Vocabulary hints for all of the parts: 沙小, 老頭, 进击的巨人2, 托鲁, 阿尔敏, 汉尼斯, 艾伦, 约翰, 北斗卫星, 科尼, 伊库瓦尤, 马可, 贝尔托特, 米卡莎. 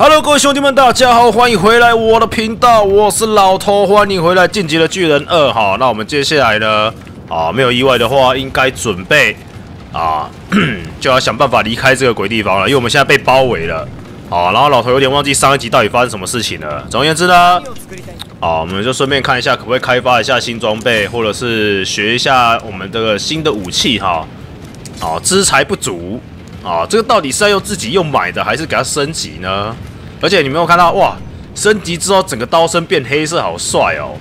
Hello， 各位兄弟们，大家好，欢迎回来我的频道，我是老头，欢迎回来《进击的巨人2》。好，那我们接下来呢，没有意外的话，应该准备就要想办法离开这个鬼地方了，因为我们现在被包围了。好，然后老头有点忘记上一集到底发生什么事情了。总而言之呢，我们就顺便看一下，可不可以开发一下新装备，或者是学一下我们这个新的武器哈。资材不足。 这个到底是要用自己买的，还是给它升级呢？而且你没有看到哇，升级之后整个刀身变黑色，好帅哦！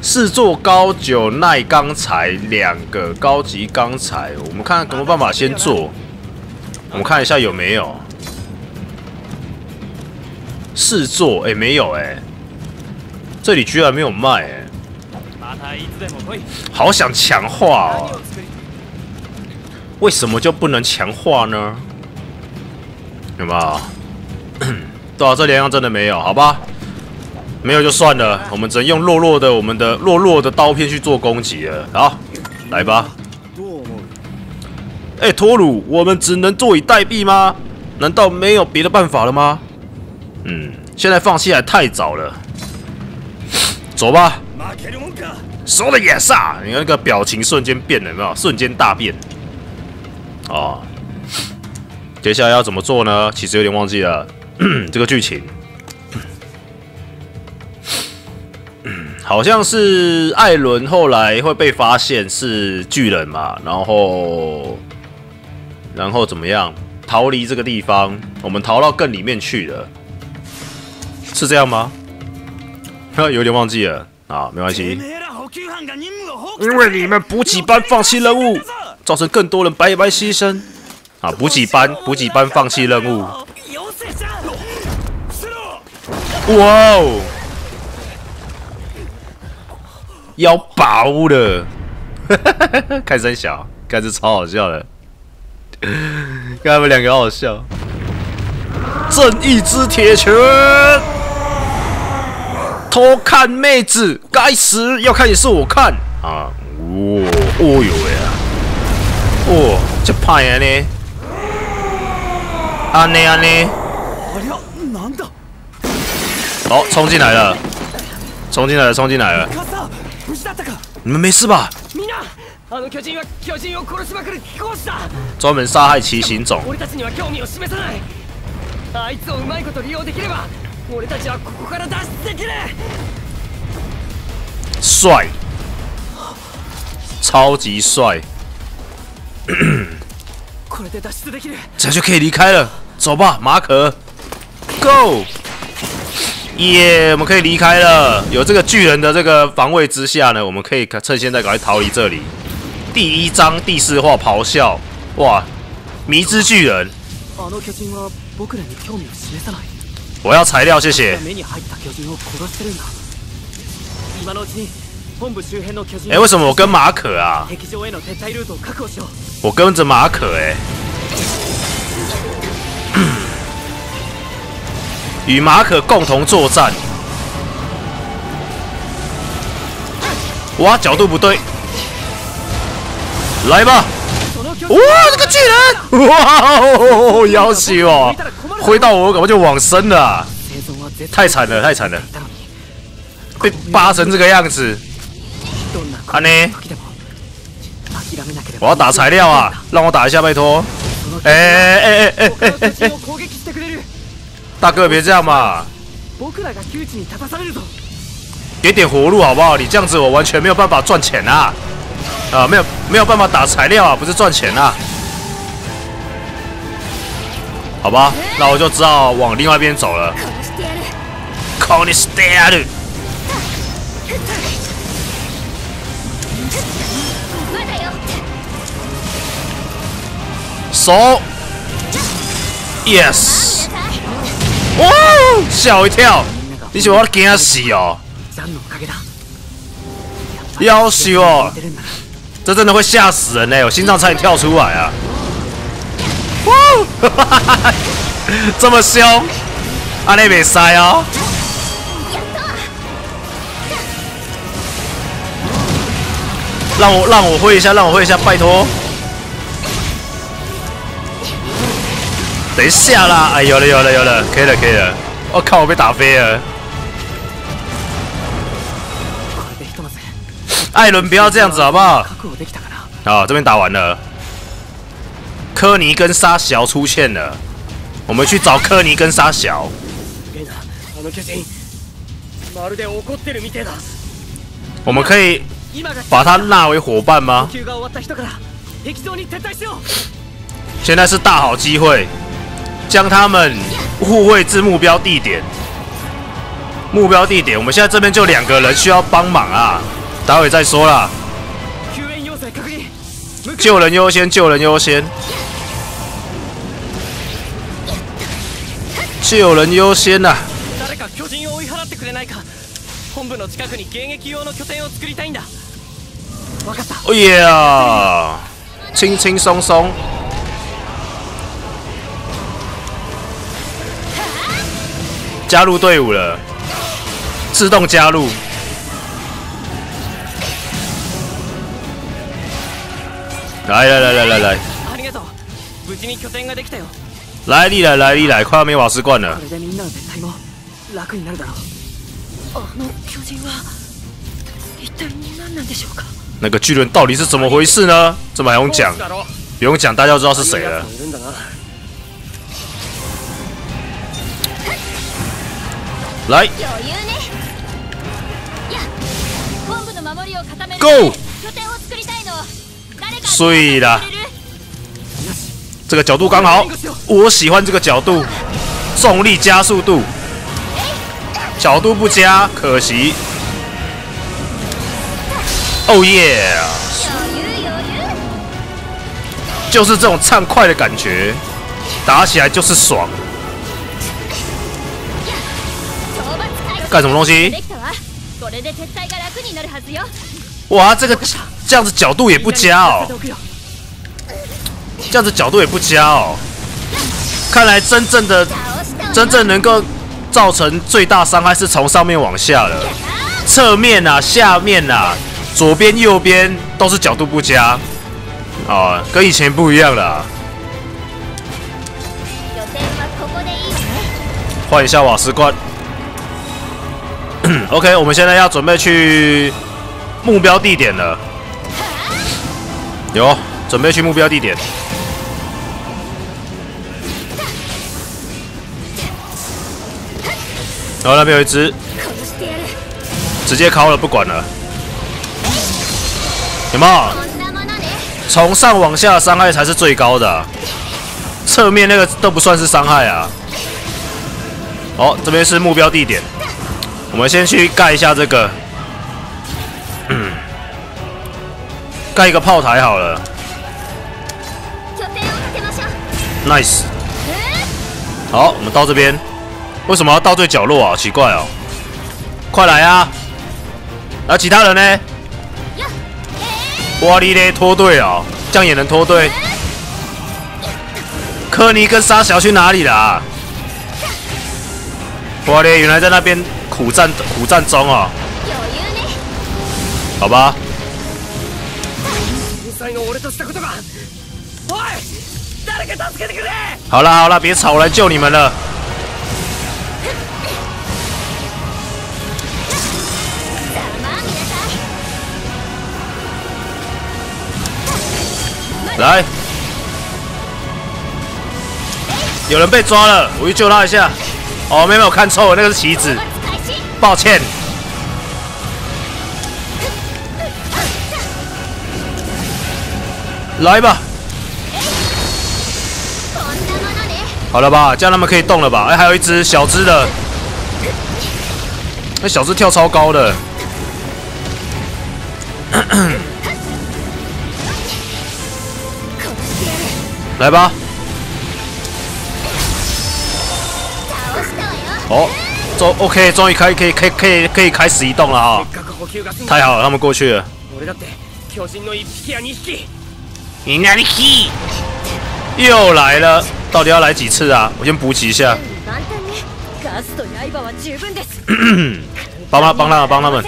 四座高九耐钢材，两个高级钢材，我们看有没有办法先做。我们看一下有没有四座？哎，没有哎，这里居然没有卖哎，好想强化哦！ 为什么就不能强化呢？有没有？对啊，这两样真的没有，好吧？没有就算了，我们只能用我们的弱弱的刀片去做攻击了。好，来吧。哎、欸，托鲁，我们只能坐以待毙吗？难道没有别的办法了吗？嗯，现在放弃还太早了。走吧。说的也是啊，你看那个表情瞬间变了，有没有？瞬间大变。 接下来要怎么做呢？其实有点忘记了这个剧情，好像是艾伦后来会被发现是巨人嘛，然后怎么样逃离这个地方？我们逃到更里面去了，是这样吗？有点忘记了啊，没关系，因为你们补给班放弃任务。 造成更多人白白牺牲啊！补给班放弃任务。哇哦，腰薄了，看真小，看这超好笑的，看他们两个好好笑。正义之铁拳，偷看妹子，该死！要看也是我看啊！哦，哦呦喂！ 哦，这派啊呢，安呢，好，冲进来了！你们没事吧？专门杀害奇行种。帅，超级帅！ 这就可以离开了，走吧，马可 ，Go！ 耶，我们可以离开了。有这个巨人的这个防卫之下呢，我们可以趁现在赶快逃离这里。第一章第4话咆哮，哇，迷之巨人。我要材料，谢谢。哎、欸，为什么我跟马可啊？我跟着马可哎、欸，与马可共同作战。哇，角度不对，来吧！哇，这个巨人！哇哦，要死哦！挥到我，我感觉就往生了、啊，太惨了，太惨了，被扒成这个样子。 啊呢！我要打材料啊，让我打一下，拜托！哎！大哥别这样嘛！给点活路好不好？你这样子我完全没有办法赚钱啊！啊，没有办法打材料啊，不是赚钱啊！好吧，那我就只好往另外一边走了。手 ，yes， 哇，吓我一跳！你是我惊死哦！夭寿哦！这真的会吓死人嘞！我心脏差点跳出来啊！哇，这么凶，安尼袂使哦！让我挥一下，拜托！等一下啦！哎，有了有了有了，可以了可以了！我靠，我被打飞了！艾伦，不要这样子好不好？好，这边打完了。科尼跟沙小出现了，我们去找科尼跟沙小。我们可以把他纳为伙伴吗？现在是大好机会，将他们护卫至目标地点。目标地点，我们现在这边就两个人需要帮忙啊，待会再说啦。救人优先，救人优先，救人优先呐！哦耶啊！轻轻松松。加入队伍了，自动加入。来来来来来来，来力来来力来，快要没瓦斯罐了。那个巨人到底是怎么回事呢？这么还用讲？不用讲，大家都知道是谁了。来 ，Go！ 碎了，这个角度刚好，我喜欢这个角度，重力加速度，角度不加，可惜。哦耶！就是这种畅快的感觉，打起来就是爽。 干什么东西？哇，这个这样子角度也不加哦，这样子角度也不加哦。看来真正能够造成最大伤害是从上面往下了，侧面啊、下面啊、左边、右边都是角度不加哦，跟以前不一样了啊。换一下瓦斯罐。 OK， 我们现在要准备去目标地点了。有，准备去目标地点。然后那边有一只，直接敲了，不管了。有没有？从上往下的伤害才是最高的啊，侧面那个都不算是伤害啊。哦，这边是目标地点。 我们先去盖一下这个，盖一个炮台好了。Nice。好，我们到这边。为什么要到最角落啊？奇怪哦！快来啊！那其他人呢？哇哩嘞，脱队哦，这样也能脱队？科尼跟沙小去哪里了啊？哇哩，原来在那边。 苦战中啊、哦，好吧。好啦好啦，别吵，我来救你们了。来，有人被抓了，我去救他一下。哦，没有看错了，那个是棋子。 抱歉，来吧。好了吧，这样他们可以动了吧？哎，还有一只小只的，那小只跳超高的。来吧。哦。 OK， 终于可以开始移动了啊、哦！太好了，他们过去了。你哪里去？又来了，到底要来几次啊？我先补给一下。帮他们！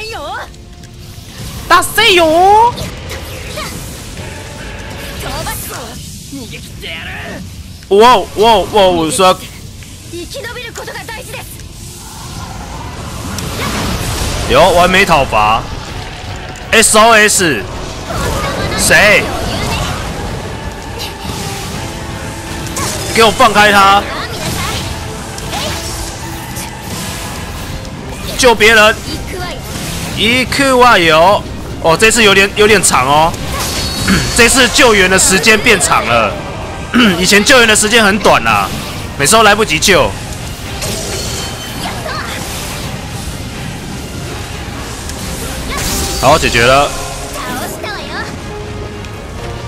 打死哟！わおわおわお、うさっ。生き延びることが大事です。有完美讨伐 ，SOS， 谁？给我放开他！救别人！一 Q 啊有，哦，这次有点长哦。这次救援的时间变长了，以前救援的时间很短啦，每次都来不及救。好，解决了。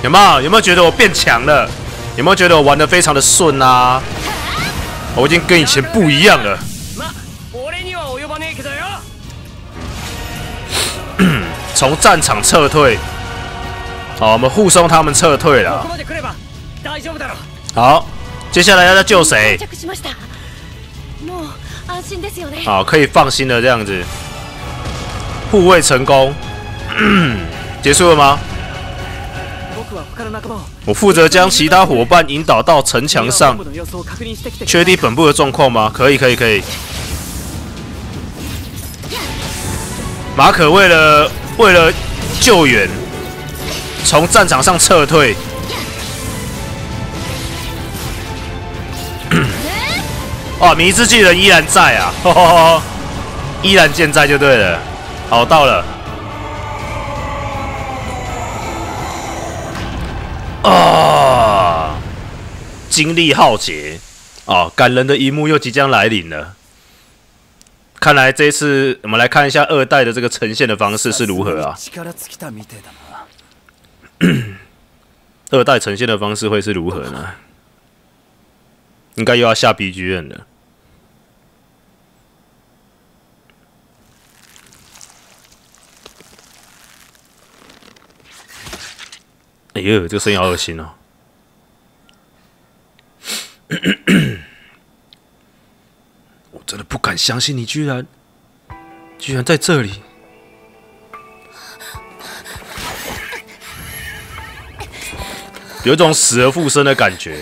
有没有觉得我变强了？有没有觉得我玩得非常的顺啊？我已经跟以前不一样了。从战场撤退。好，我们护送他们撤退了。好，接下来要救谁？好，可以放心了，这样子。护卫成功，结束了吗？我负责将其他伙伴引导到城墙上，确定本部的状况吗？可以，可以，可以。马可为了救援。从战场上撤退。哦，迷之巨人依然在啊，呵呵呵，依然健在就对了。好，到了。啊！精力耗竭啊！感人的一幕又即将来临了。看来这次我们来看一下二代的这个呈现的方式是如何啊。二代呈现的方式会是如何呢？应该又要下 BGM 了。哎呦，这个声音好恶心哦！我真的不敢相信，你居然在这里！有一种死而复生的感觉。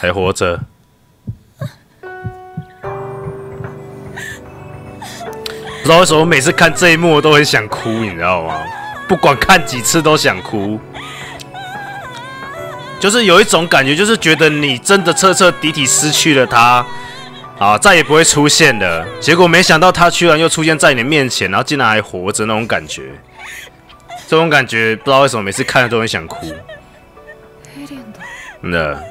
还活着。不知道为什么，每次看这一幕我都很想哭，你知道吗？不管看几次都想哭，就是有一种感觉，就是觉得你真的彻彻底底失去了他，啊，再也不会出现了。结果没想到他居然又出现在你面前，然后竟然还活着那种感觉，这种感觉不知道为什么每次看了都很想哭。真的。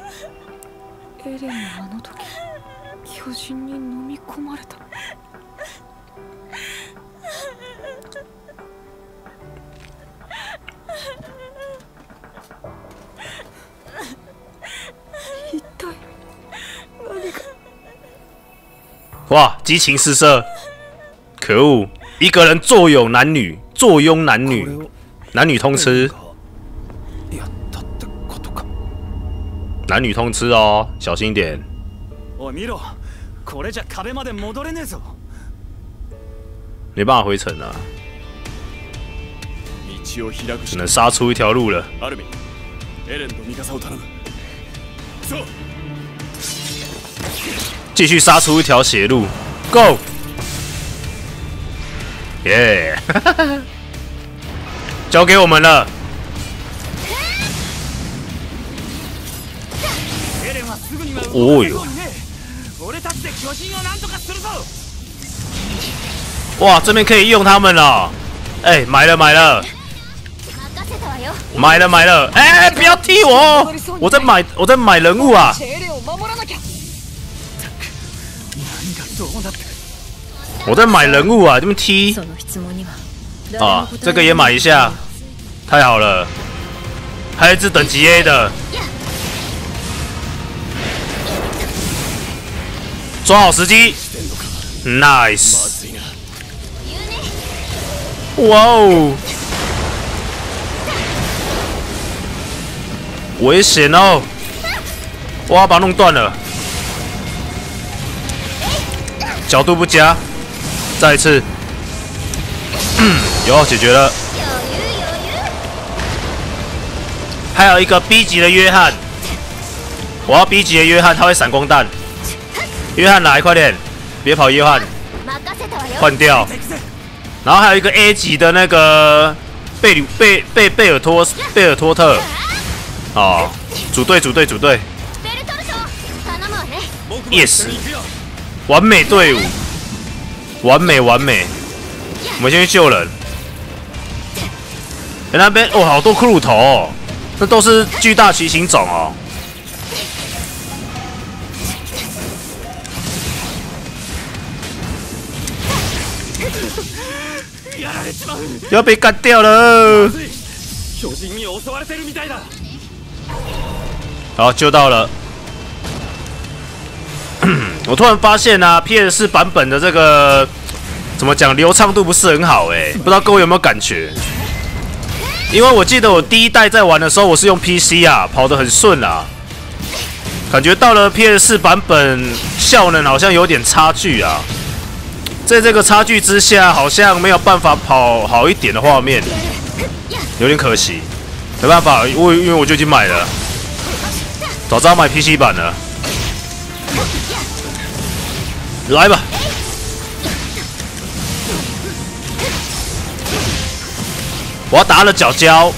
哇！激情四射，可恶！一个人坐拥男女，男女通吃，男女通吃哦，小心一点。没办法回城啊，只能杀出一条路了。继续杀出一条血路 ，Go！ 耶， yeah. 交给我们了。哦哟！哇，这边可以用他们了。哎、欸，买了！哎、欸，不要踢我！我在买人物啊。我在买人物啊，这么踢啊，这个也买一下，太好了，还有一只等级 A 的，抓好时机 ，nice， 哇哦，危险哦！哇，把它弄断了，角度不佳，再一次，有解决了。还有一个 B 级的约翰，我要 B 级的约翰，他会闪光弹。约翰来，快点，别跑，约翰，换掉。然后还有一个 A 级的那个贝尔托特。 哦，组队 ，yes， 完美队伍，完美，我们先去救人。那边哦，好多骷髅头、哦，那都是巨大奇形种哦。要被干掉了！ 好，救到了。我突然发现啊 ，PS4 版本的这个怎么讲，流畅度不是很好哎、欸，不知道各位有没有感觉？因为我记得我第一代在玩的时候，我是用 PC 啊，跑得很顺啊，感觉到了 PS4 版本效能好像有点差距啊。在这个差距之下，好像没有办法跑好一点的画面，有点可惜。没办法，因为我就已经买了。 早知道买 PC 版了，来吧！我要打了角胶，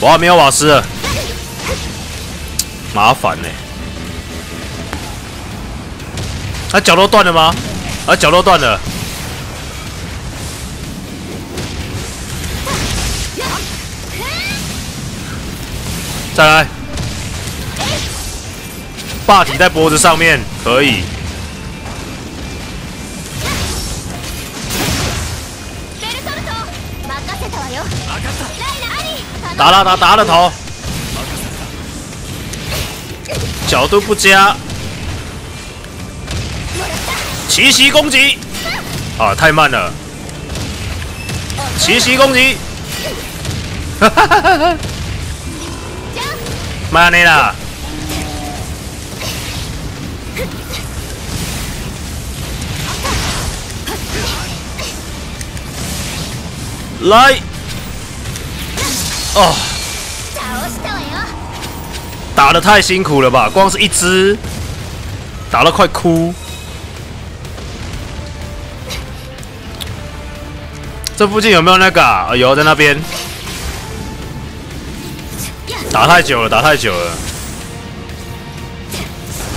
哇，没有瓦斯了，麻烦呢、欸。那、啊、角都断了吗？啊，角都断了。再来。 霸体在脖子上面可以，打了头，角度不佳，奇袭攻击，啊，太慢了，奇袭攻击，哈哈哈哈，慢点啦。 来！哦，打得太辛苦了吧？光是一只，打得快哭。这附近有没有那个、啊？有，在那边。打太久了。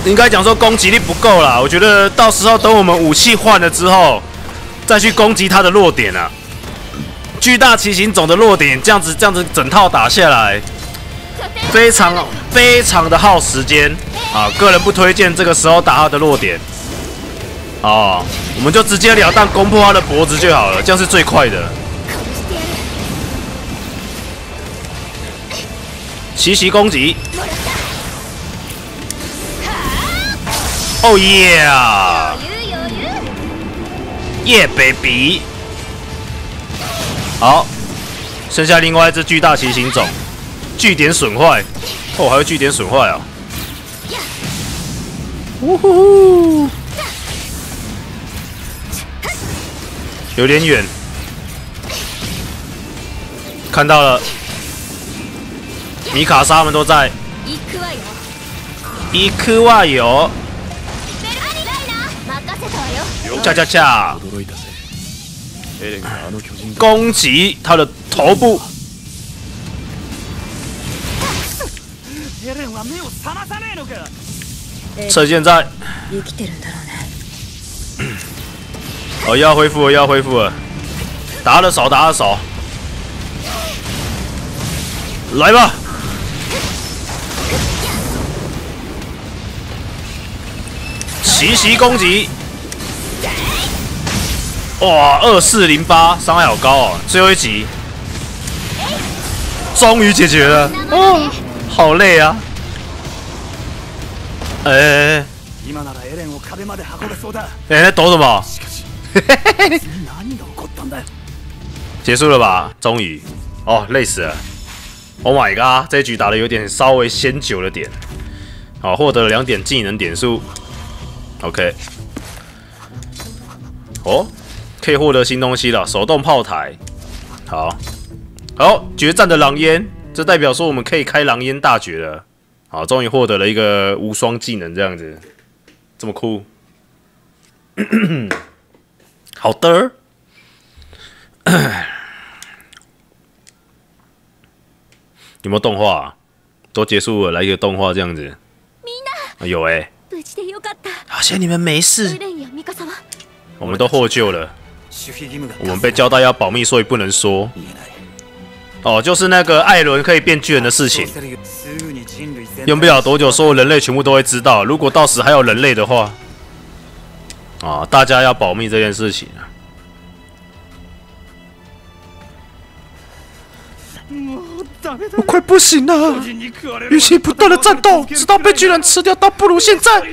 应该讲说攻击力不够啦，我觉得到时候等我们武器换了之后，再去攻击它的弱点啊。 巨大奇形种的弱点，这样子整套打下来，非常的耗时间啊！个人不推荐这个时候打他的弱点哦，我们就直截了当攻破他的脖子就好了，这样是最快的。奇袭攻击，哦耶啊，耶 baby。 好，剩下另外一只巨大奇形种，据点损坏。哦，还有据点损坏啊！呜呼，有点远，看到了，米卡莎们都在。伊库瓦尤，恰。 攻击他的头部。趁现在。哦，要恢复了！打得少！来吧！奇袭攻击！ 哇，2408，伤害好高哦！最后一集，终于解决了。哦，好累啊！在抖什么？结束了吧？终于，哦，累死了。Oh my god， 这一局打得有点稍微先久了点。好，获得了2点技能点数。OK。哦，可以获得新东西了，手动炮台。好，好，决战的狼烟，这代表说我们可以开狼烟大绝了。好，终于获得了一个无双技能，这样子，这么酷。好的。有没有动画、啊？都结束了，来一个动画这样子。啊、有哎、欸，好像你们没事。我们都获救了。我们被交代要保密，所以不能说。哦，就是那个艾伦可以变巨人的事情。用不了多久，所有人类全部都会知道。如果到时还有人类的话，啊，大家要保密这件事情。 我快不行了！与其不断的战斗，直到被巨人吃掉，倒不如现在，啊！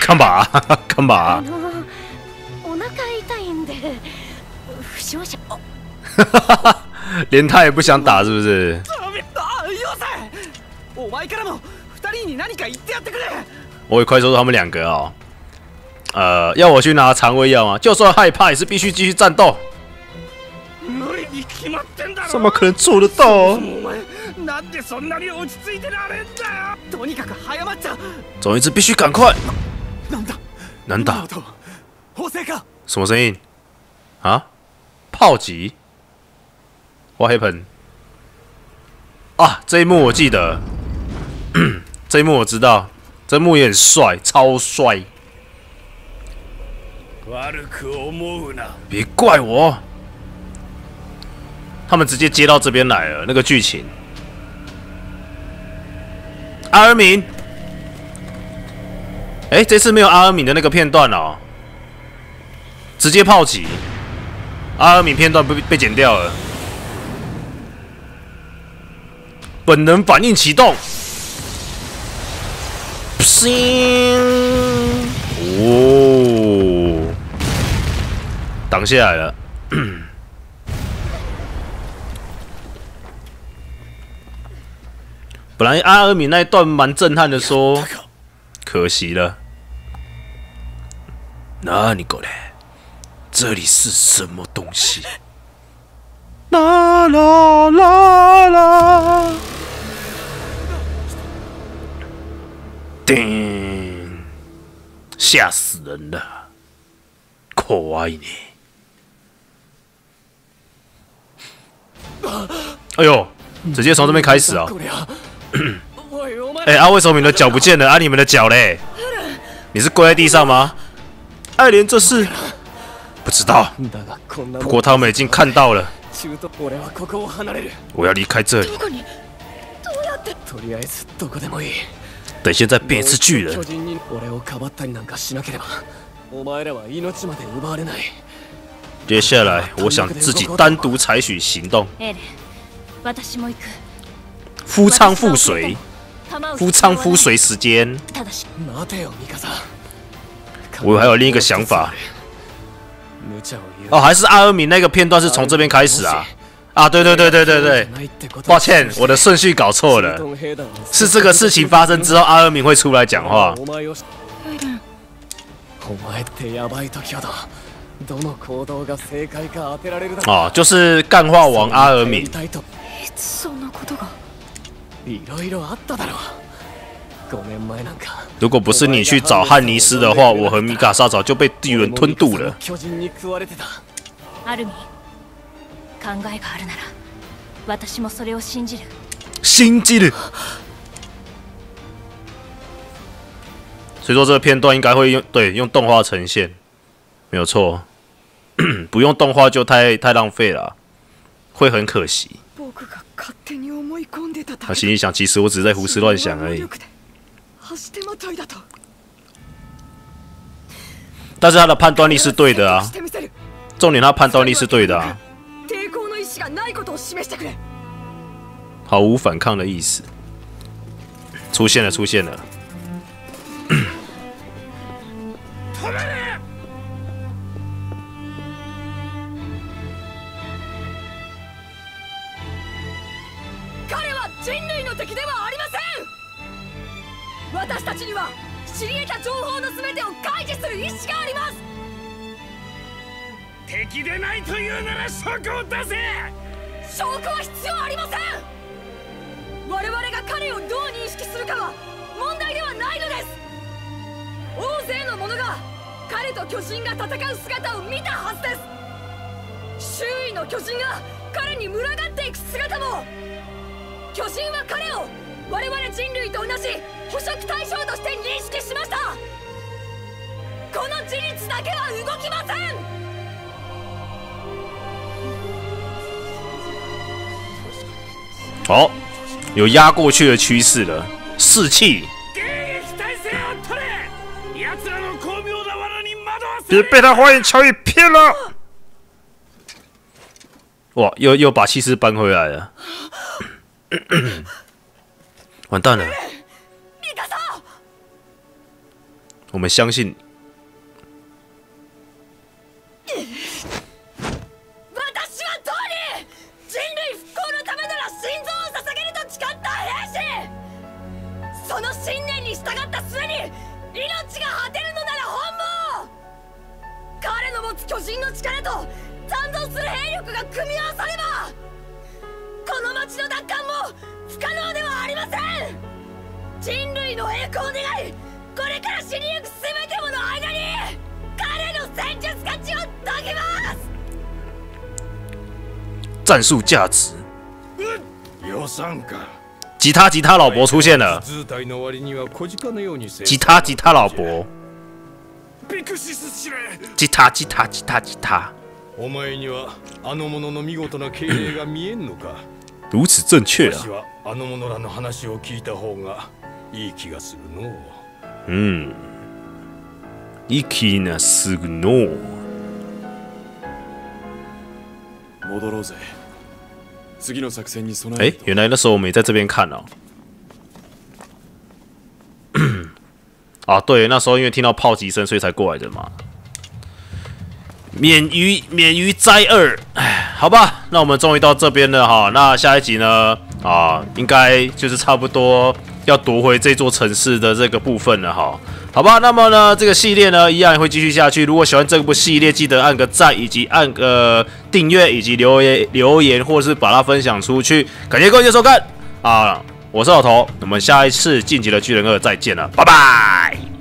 干嘛？干嘛？连他也不想打，是不是？ 我也快说他们两个哦。要我去拿肠胃药吗？就算害怕，也是必须继续战斗。怎么可能做得到、哦？总之必须赶快。难打？什么声音？啊？炮击 ？What happened？ 啊，这一幕我记得。 这一幕我知道，这一幕也很帅，超帅。别怪我，他们直接接到这边来了。那个剧情，阿尔敏，哎，这次没有阿尔敏的那个片段哦，直接炮击，阿尔敏片段被剪掉了。本能反应启动。 哦，挡下来了。本来阿尔敏那一段蛮震撼的，说可惜了。那你过来，这里是什么东西？啦啦啦啦。 叮！吓死人了！可爱呢！哎呦，直接从这边开始啊！哎、欸，为什么你的脚不见了？你们的脚嘞？你是跪在地上吗？艾莲，这是不知道。不过他们已经看到了。我要离开这里。 得现在变一次巨人。接下来，我想自己单独采取行动。夫唱妇随，时间。我还有另一个想法。哦，还是阿尔敏那个片段是从这边开始啊。 啊，对，抱歉，我的顺序搞错了，是这个事情发生之后，阿尔敏会出来讲话。哦，就是干话王阿尔敏。如果不是你去找汉尼斯的话，我和米卡莎早就被巨人吞肚了。 信じる。所以说这个片段应该会用动画呈现，没有错。不用动画就太浪费了，会很可惜。他心里想，其实我只是在胡思乱想而已。但是他的判断力是对的啊，重点他判断力是对的啊。 毫无反抗的意思。出现了！私たちには知り得た情報の全てを開示する意思があります。敵でないというなら証拠を出せ。証拠は必要ありません。 我々が彼をどう認識するかは問題ではないのです。大勢の者が彼と巨人が戦う姿を見たはずです。周囲の巨人が彼に群がっていく姿も、巨人は彼を我々人類と同じ捕食対象として認識しました。この事実だけは動きません。 好，有压过去的趋势了。士气，别被他花言巧语骗了。哇，又把气势搬回来了。完蛋了！我们相信。 その信念に従った末に命が果てるのなら本望。彼の持つ巨人の力と残存する兵力が組み合わさればこの町の奪還も不可能ではありません。人類の栄光を願い、これから死にゆく全てもの間に彼の戦術価値を解きます。战术价值。予算か。 吉他老伯出现了！吉他老伯！吉他！如此正确啊！嗯，いきなすぐの。哎，原来那时候我们也在这边看了。啊，对，那时候因为听到炮击声，所以才过来的嘛。免于灾厄，哎，好吧，那我们终于到这边了哈。那下一集呢？啊，应该就是差不多要夺回这座城市的这个部分了哈。 好吧，那么呢，这个系列呢，一样也会继续下去。如果喜欢这部系列，记得按个赞，以及按个订阅，以及留言，或是把它分享出去。感谢各位的收看啊！我是老头，我们下一次《进击的巨人2》再见了，拜拜。